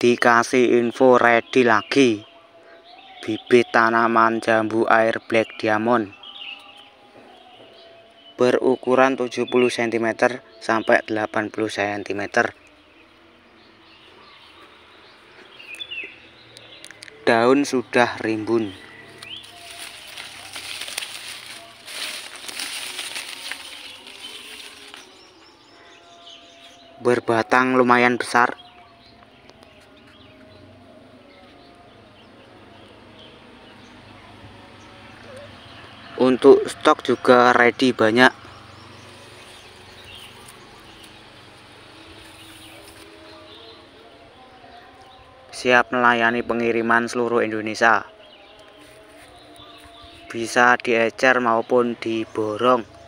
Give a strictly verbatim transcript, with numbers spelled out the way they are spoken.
Dikasih info ready lagi, bibit tanaman jambu air black diamond berukuran tujuh puluh sentimeter sampai delapan puluh sentimeter . Daun sudah rimbun . Berbatang lumayan besar . Untuk stok juga ready banyak . Siap melayani pengiriman seluruh Indonesia . Bisa diecer maupun diborong.